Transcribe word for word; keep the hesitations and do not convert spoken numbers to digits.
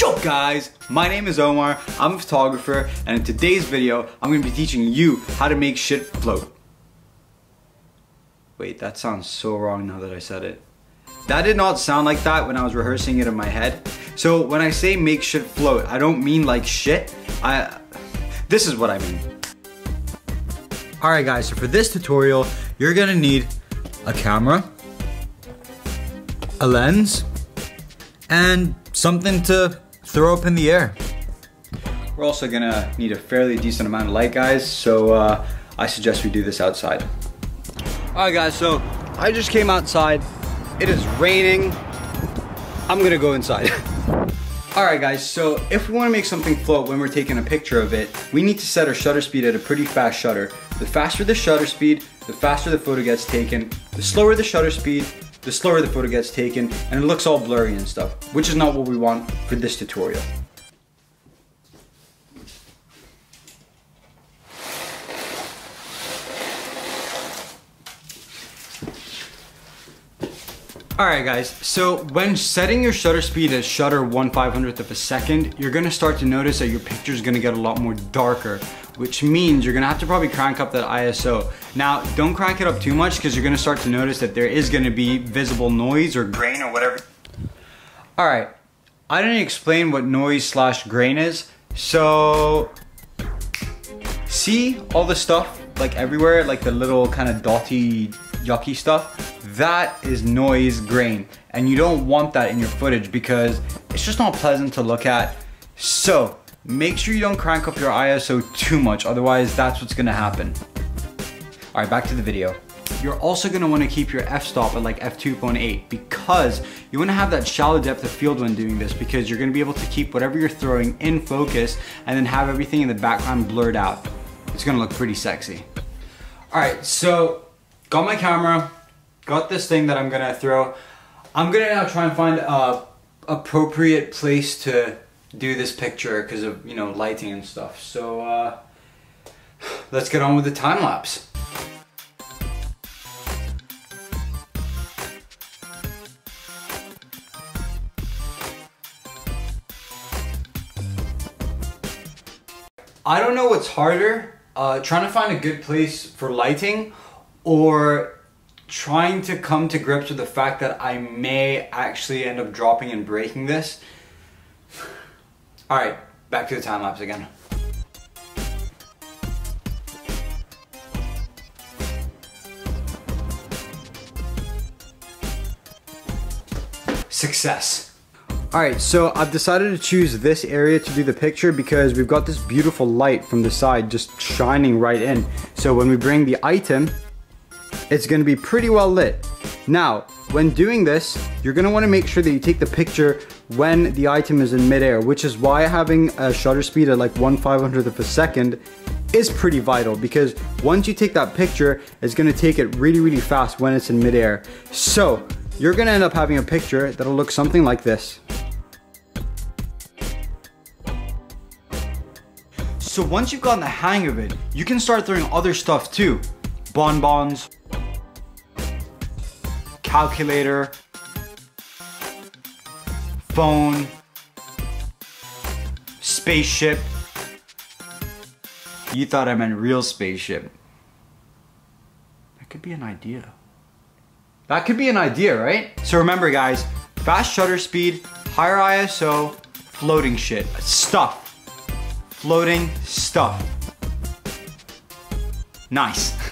Yo guys, my name is Omar, I'm a photographer, and in today's video I'm going to be teaching you how to make shit float. Wait, that sounds so wrong now that I said it. That did not sound like that when I was rehearsing it in my head. So when I say make shit float, I don't mean like shit. I. This is what I mean. Alright guys, so for this tutorial, you're going to need a camera, a lens, and something to throw up in the air. We're also gonna need a fairly decent amount of light, guys, so uh, I suggest we do this outside. All right, guys, so I just came outside. It is raining. I'm gonna go inside. All right, guys, so if we wanna make something float when we're taking a picture of it, we need to set our shutter speed at a pretty fast shutter. The faster the shutter speed, the faster the photo gets taken. The slower the shutter speed, the slower the photo gets taken, and it looks all blurry and stuff, which is not what we want for this tutorial. Alright guys, so when setting your shutter speed as shutter one five hundredth of a second, you're going to start to notice that your picture is going to get a lot more darker, which means you're going to have to probably crank up that I S O. Now, don't crank it up too much because you're going to start to notice that there is going to be visible noise or grain or whatever. Alright, I didn't explain what noise slash grain is, so see all the stuff like everywhere, like the little kind of dotty, yucky stuff? That is noise grain, and you don't want that in your footage because it's just not pleasant to look at. So make sure you don't crank up your I S O too much, otherwise that's what's gonna happen. All right, back to the video. You're also gonna wanna keep your f-stop at like f two point eight because you wanna have that shallow depth of field when doing this, because you're gonna be able to keep whatever you're throwing in focus and then have everything in the background blurred out. It's gonna look pretty sexy. All right, so got my camera, got this thing that I'm gonna throw. I'm gonna now try and find a appropriate place to do this picture because of, you know, lighting and stuff. So uh, let's get on with the time lapse. I don't know what's harder, uh, trying to find a good place for lighting or trying to come to grips with the fact that I may actually end up dropping and breaking this. All right, back to the time lapse again. Success. All right, so I've decided to choose this area to do the picture because we've got this beautiful light from the side just shining right in. So when we bring the item, it's gonna be pretty well lit. Now, when doing this, you're gonna wanna make sure that you take the picture when the item is in midair, which is why having a shutter speed at like one five hundredth of a second is pretty vital, because once you take that picture, it's gonna take it really, really fast when it's in midair. So, you're gonna end up having a picture that'll look something like this. So once you've gotten the hang of it, you can start throwing other stuff too. Bonbons, calculator, phone, spaceship. You thought I meant real spaceship. That could be an idea. That could be an idea, right? So remember guys, fast shutter speed, higher I S O, floating shit, stuff. Floating stuff. Nice.